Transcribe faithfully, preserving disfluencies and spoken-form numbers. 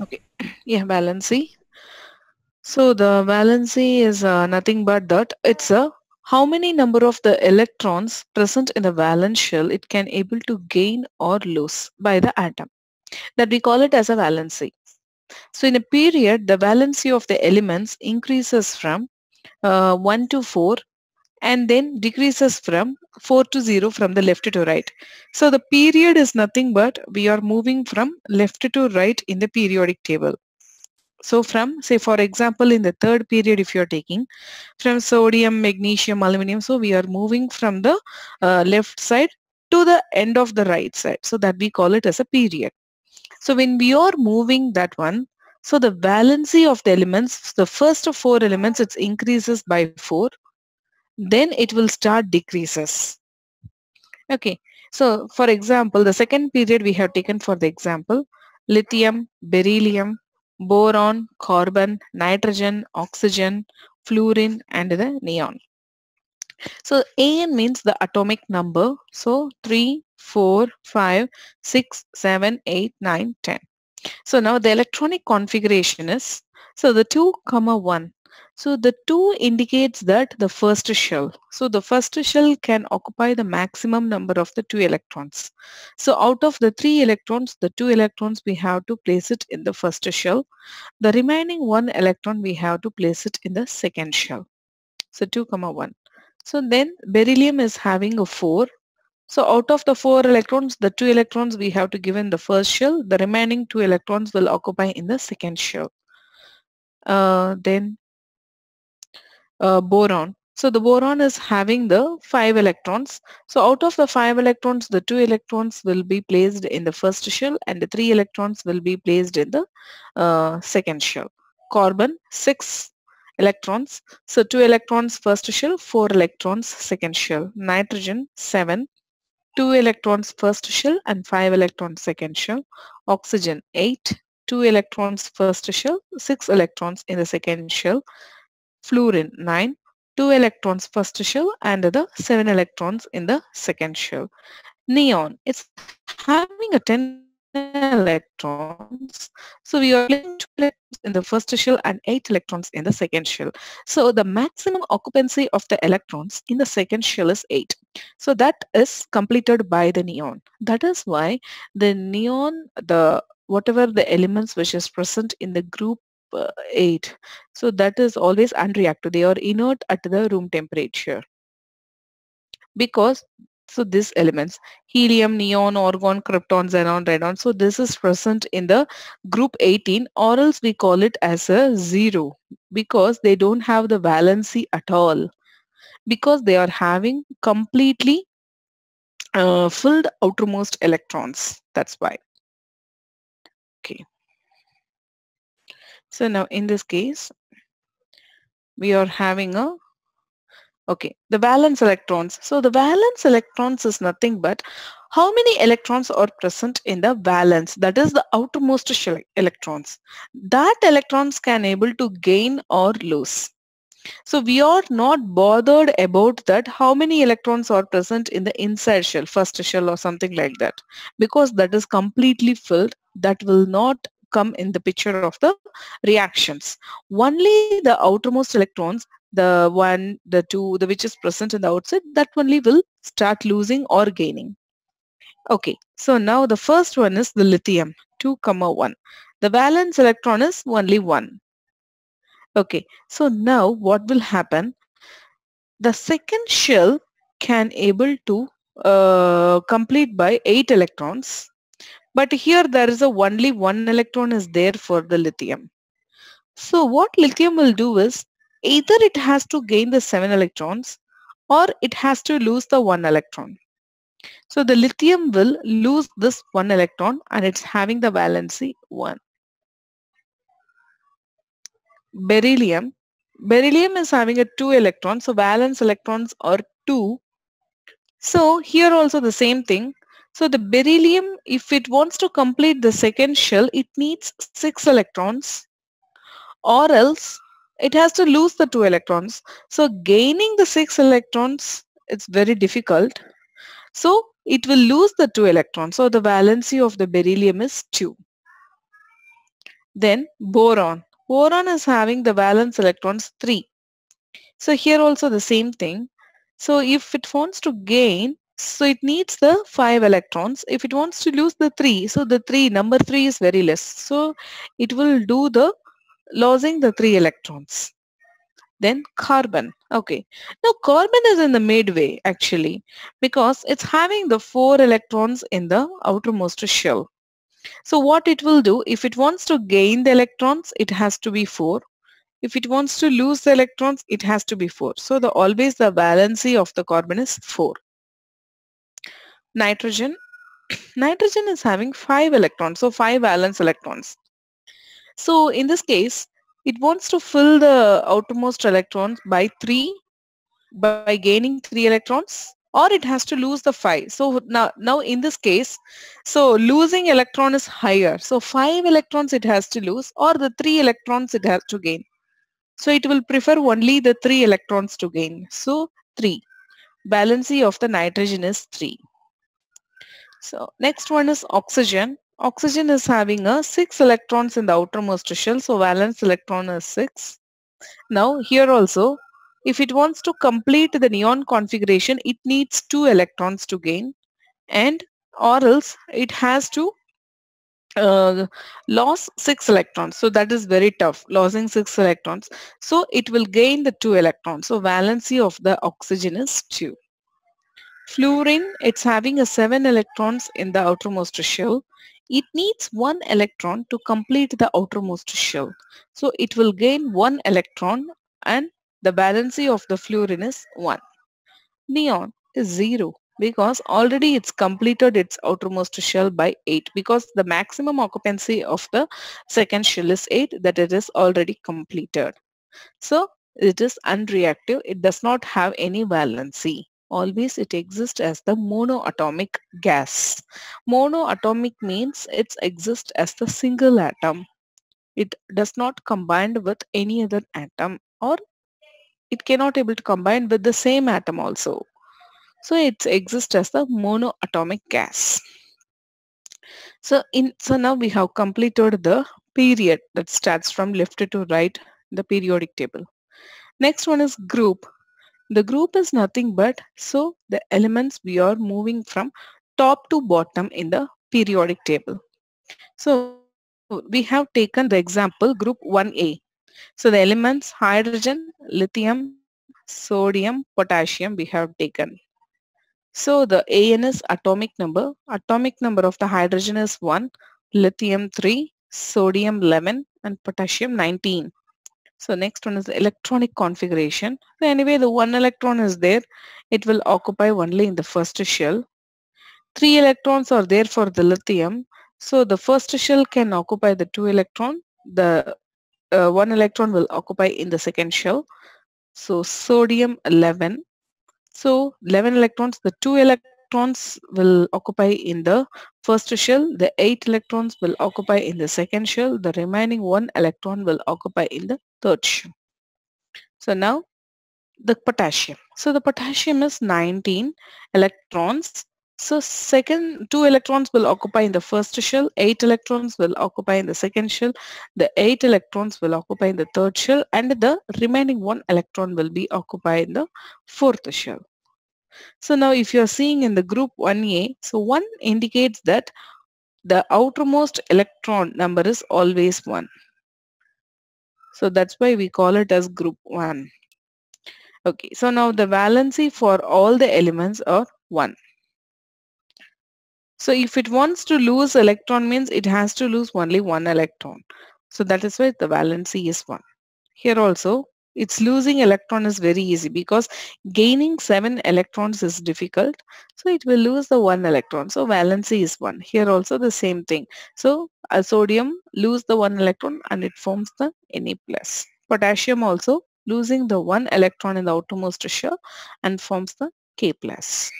Okay. Yeah, valency. So the valency is uh, nothing but that it's a how many number of the electrons present in the valence shell it can able to gain or lose by the atom. That we call it as a valency. So in a period, the valency of the elements increases from uh, one to four and then decreases from four to zero from the left to right. So the period is nothing but we are moving from left to right in the periodic table. So from, say for example, in the third period if you are taking from sodium, magnesium, aluminium, so we are moving from the uh, left side to the end of the right side. So that we call it as a period. So when we are moving that one, so the valency of the elements, the first of four elements, it increases by four. Then it will start decreases. Okay. So for example, the second period we have taken for the example, lithium, beryllium, boron, carbon, nitrogen, oxygen, fluorine and the neon. So An means the atomic number. So three, four, five, six, seven, eight, nine, ten. So now the electronic configuration is, so the two, one. So the two indicates that the first shell. So the first shell can occupy the maximum number of the two electrons. So out of the three electrons, the two electrons we have to place it in the first shell. The remaining one electron we have to place it in the second shell. So two, one. So then beryllium is having a four. So out of the four electrons, the two electrons we have to give in the first shell. The remaining two electrons will occupy in the second shell. Uh, then uh, boron. So the boron is having the five electrons. So out of the five electrons, the two electrons will be placed in the first shell and the three electrons will be placed in the uh, second shell. Carbon, six electrons. So two electrons first shell, four electrons second shell. Nitrogen, seven. two electrons first shell and five electrons second shell. Oxygen eight, two electrons first shell, six electrons in the second shell. Fluorine nine, two electrons first shell and the seven electrons in the second shell. Neon, it's having a ten electrons. So we are getting two electrons in the first shell and eight electrons in the second shell. So the maximum occupancy of the electrons in the second shell is eight. So that is completed by the neon. That is why the neon, the whatever the elements which is present in the group uh, eight, so that is always unreactive. They are inert at the room temperature. Because so these elements, helium, neon, argon, krypton, xenon, radon, so this is present in the group eighteen, or else we call it as a zero, because they don't have the valency at all, because they are having completely uh, filled outermost electrons. That's why. Okay. So now in this case, we are having a Okay, the valence electrons. So the valence electrons is nothing but how many electrons are present in the valence, that is the outermost shell electrons. That electrons can able to gain or lose. So we are not bothered about that how many electrons are present in the inside shell, first shell or something like that, because that is completely filled. That will not come in the picture of the reactions. Only the outermost electrons, the one, the two, the which is present in the outside, that only will start losing or gaining. Okay, so now the first one is the lithium, two, one. The valence electron is only one. Okay, so now what will happen? The second shell can able to uh, complete by eight electrons, but here there is a only one electron is there for the lithium. So what lithium will do is, either it has to gain the seven electrons or it has to lose the one electron. So the lithium will lose this one electron and it's having the valency one. Beryllium. Beryllium is having a two electron. So valence electrons are two. So here also the same thing. So the beryllium, if it wants to complete the second shell, it needs six electrons or else it has to lose the two electrons. So gaining the six electrons, it's very difficult. So it will lose the two electrons. So the valency of the beryllium is two. Then boron. Boron is having the valence electrons three. So here also the same thing. So if it wants to gain, so it needs the five electrons. If it wants to lose the three, so the three, number three is very less. So it will do the losing the three electrons. Then carbon. Okay. Now carbon is in the midway actually, because it's having the four electrons in the outermost shell. So what it will do, if it wants to gain the electrons, it has to be four. If it wants to lose the electrons, it has to be four. So the always the valency of the carbon is four. Nitrogen. Nitrogen is having five electrons, so five valence electrons. So in this case, it wants to fill the outermost electrons by three, by gaining three electrons, or it has to lose the five. So now, now in this case, so losing electron is higher. So five electrons it has to lose, or the three electrons it has to gain. So it will prefer only the three electrons to gain. So three. Valency of the nitrogen is three. So next one is oxygen. Oxygen is having a six electrons in the outermost shell, so valence electron is six. Now here also, if it wants to complete the neon configuration, it needs two electrons to gain, and or else it has to uh, lose six electrons. So that is very tough, losing six electrons. So it will gain the two electrons. So valency of the oxygen is two. Fluorine, it's having a seven electrons in the outermost shell. It needs one electron to complete the outermost shell. So it will gain one electron, and the valency of the fluorine is one. Neon is zero, because already it's completed its outermost shell by eight, because the maximum occupancy of the second shell is eight, that it is already completed. So it is unreactive. It does not have any valency. Always it exists as the monoatomic gas. Monoatomic means it exists as the single atom. It does not combine with any other atom, or it cannot able to combine with the same atom also. So it exists as the monoatomic gas. So in so now we have completed the period that starts from left to right, the periodic table. Next one is group. The group is nothing but, so the elements we are moving from top to bottom in the periodic table. So we have taken the example group one A. So the elements hydrogen, lithium, sodium, potassium we have taken. So the A N is atomic number. Atomic number of the hydrogen is one, lithium three, sodium eleven, and potassium nineteen. So next one is the electronic configuration. So anyway, the one electron is there. It will occupy only in the first shell. Three electrons are there for the lithium. So the first shell can occupy the two electron. The uh, one electron will occupy in the second shell. So sodium eleven. So eleven electrons, the two electrons will occupy in the first shell. The eight electrons will occupy in the second shell. The remaining one electron will occupy in the third shell. So now the potassium. So the potassium is nineteen electrons. So second two electrons will occupy in the first shell, eight electrons will occupy in the second shell, the eight electrons will occupy in the third shell, and the remaining one electron will be occupied in the fourth shell. So now if you are seeing in the group one A, so one indicates that the outermost electron number is always one. So that's why we call it as group one. Okay, so now the valency for all the elements are one. So if it wants to lose electron means it has to lose only one electron. So that is why the valency is one. Here also, it's losing electron is very easy, because gaining seven electrons is difficult. So it will lose the one electron. So valency is one. Here also the same thing. So a sodium lose the one electron and it forms the Na+. Potassium also losing the one electron in the outermost shell and forms the K plus.